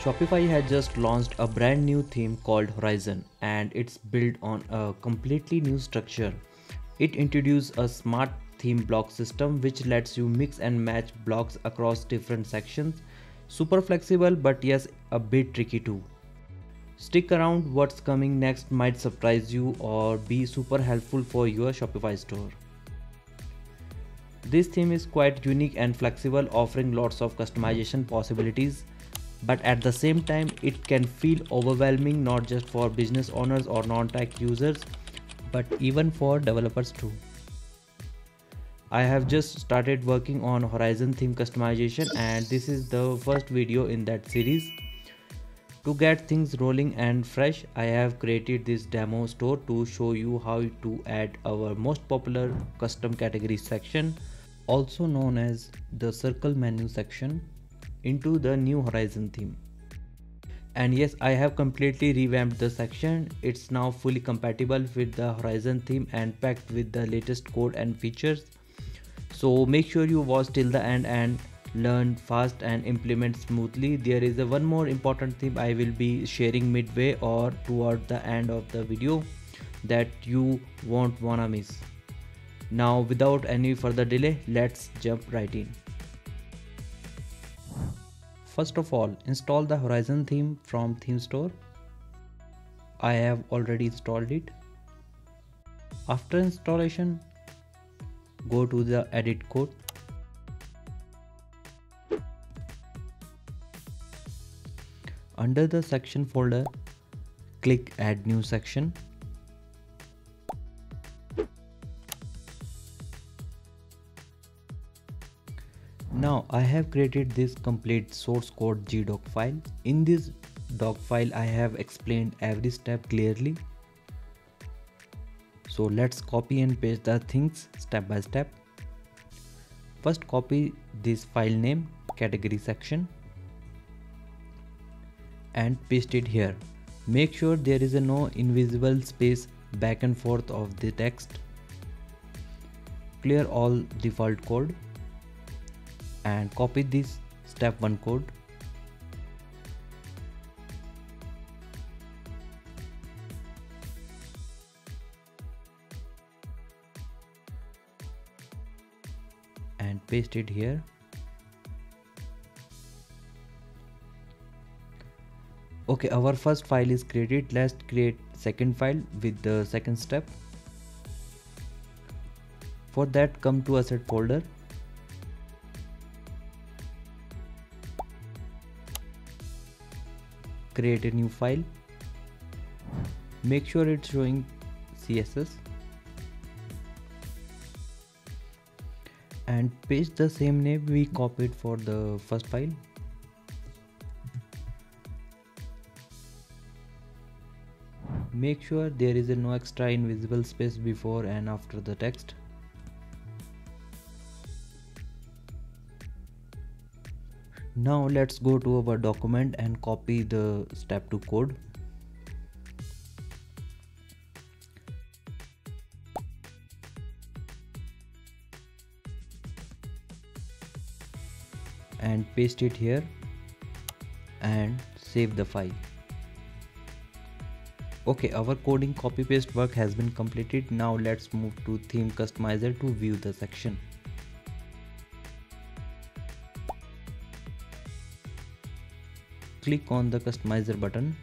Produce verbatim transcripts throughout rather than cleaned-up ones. Shopify has just launched a brand new theme called Horizon, and it's built on a completely new structure. It introduced a smart theme block system which lets you mix and match blocks across different sections. Super flexible, but yes, a bit tricky too. Stick around, what's coming next might surprise you or be super helpful for your Shopify store. This theme is quite unique and flexible, offering lots of customization possibilities. But at the same time, it can feel overwhelming, not just for business owners or non-tech users, but even for developers too. I have just started working on Horizon theme customization, and this is the first video in that series. To get things rolling and fresh, I have created this demo store to show you how to add our most popular custom category section, also known as the circle menu section, into the new Horizon theme. And yes, I have completely revamped the section. It's now fully compatible with the Horizon theme and packed with the latest code and features. So make sure you watch till the end and learn fast and implement smoothly. There is a one more important thing I will be sharing midway or toward the end of the video that you won't wanna miss. Now, without any further delay, let's jump right in. First of all, install the Horizon theme from Theme Store. I have already installed it. After installation, go to the edit code. Under the section folder, click add new section. Now I have created this complete source code G doc file. In this doc file, I have explained every step clearly. So let's copy and paste the things step by step. First, copy this file name, category section, and paste it here. Make sure there is a no invisible space back and forth of the text. Clear all default code and copy this step one code. And paste it here. Okay, our first file is created. Let's create second file with the second step. For that, come to asset folder. Create a new file. Make sure it's showing C S S. And paste the same name we copied for the first file. Make sure there is a no extra invisible space before and after the text. Now let's go to our document and copy the step two code. And paste it here and save the file. Okay, our coding copy paste work has been completed. Now let's move to theme customizer to view the section. Click on the customizer button.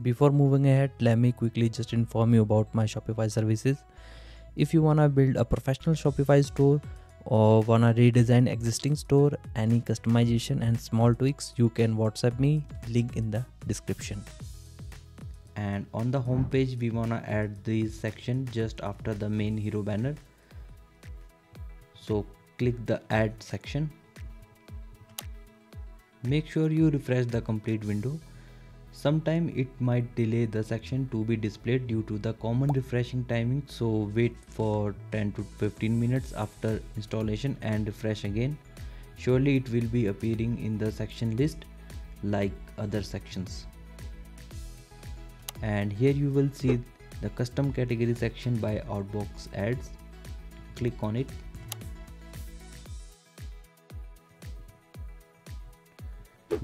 Before moving ahead, let me quickly just inform you about my Shopify services. If you wanna build a professional Shopify store, or wanna redesign existing store, any customization and small tweaks, you can WhatsApp me, link in the description. And on the home page, we wanna add this section just after the main hero banner. So click the add section. Make sure you refresh the complete window. Sometimes it might delay the section to be displayed due to the common refreshing timing, so wait for ten to fifteen minutes after installation and refresh again. Surely it will be appearing in the section list like other sections. And here you will see the custom category section by Outbox Ads. click on it.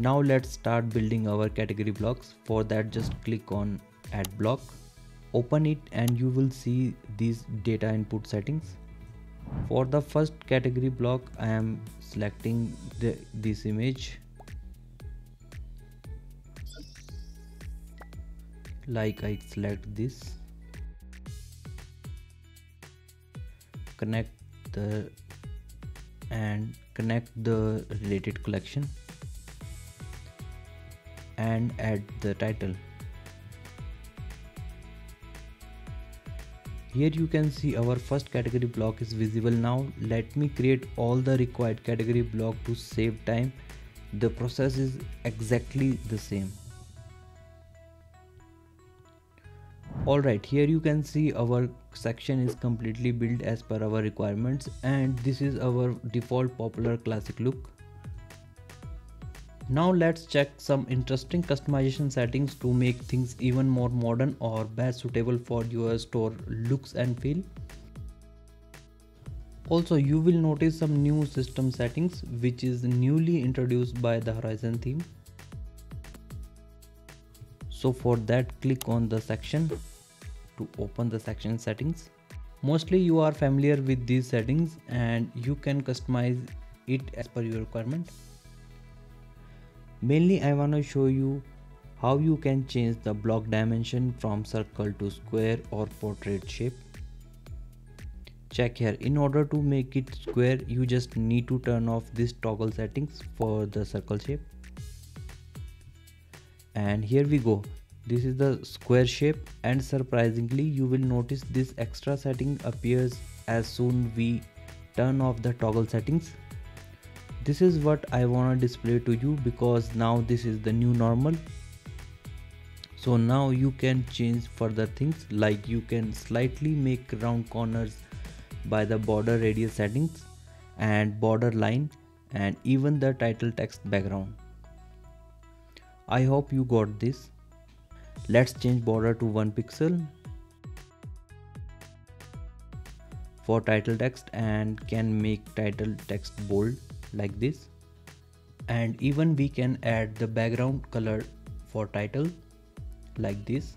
Now let's start building our category blocks. For that, just click on add block, open it, and you will see these data input settings. For the first category block, I am selecting the, this image like I select this, connect the and connect the related collection and add the title. Here you can see our first category block is visible now. Let me create all the required category block to save time. The process is exactly the same. Alright, here you can see our section is completely built as per our requirements, and this is our default popular classic look. Now let's check some interesting customization settings to make things even more modern or best suitable for your store looks and feel. Also, you will notice some new system settings which is newly introduced by the Horizon theme. So for that, click on the section to open the section settings. Mostly you are familiar with these settings and you can customize it as per your requirement. Mainly I want to show you how you can change the block dimension from circle to square or portrait shape. Check here, in order to make it square, you just need to turn off this toggle settings for the circle shape. And here we go, this is the square shape, and surprisingly you will notice this extra setting appears as soon we turn off the toggle settings. This is what I want to display to you because now this is the new normal. So now you can change further things, like you can slightly make round corners by the border radius settings and border line, and even the title text background. I hope you got this. Let's change border to one pixel for title text and can make title text bold like this, and even we can add the background color for title like this.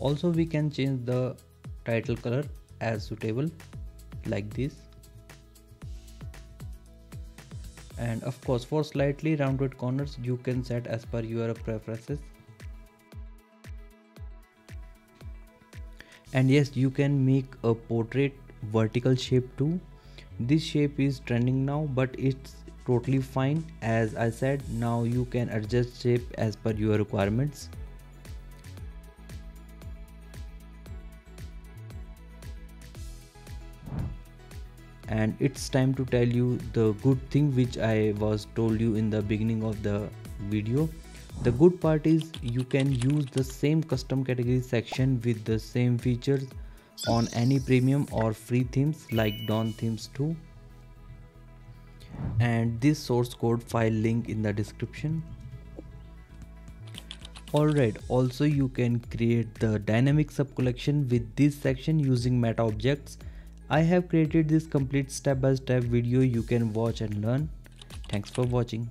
Also we can change the title color as suitable like this, and of course for slightly rounded corners you can set as per your preferences. And yes, you can make a portrait vertical shape too. This shape is trending now, but it's totally fine. As I said, now you can adjust shape as per your requirements. And it's time to tell you the good thing which I was told you in the beginning of the video. The good part is you can use the same custom category section with the same features on any premium or free themes like Dawn themes too. And this source code file link in the description. Alright, also you can create the dynamic sub collection with this section using meta objects. I have created this complete step by step video you can watch and learn. Thanks for watching.